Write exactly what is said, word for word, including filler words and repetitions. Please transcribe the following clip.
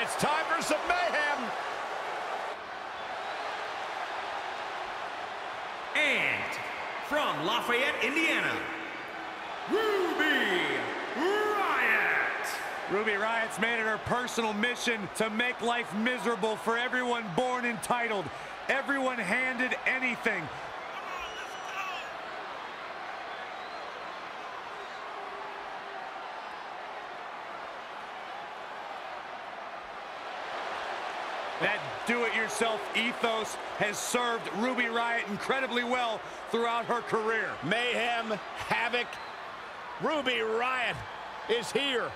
It's time for some mayhem. And from Lafayette, Indiana, Ruby Riott. Ruby Riott's made it her personal mission to make life miserable for everyone born entitled, everyone handed anything. That do-it-yourself ethos has served Ruby Riott incredibly well throughout her career. Mayhem, havoc, Ruby Riott is here.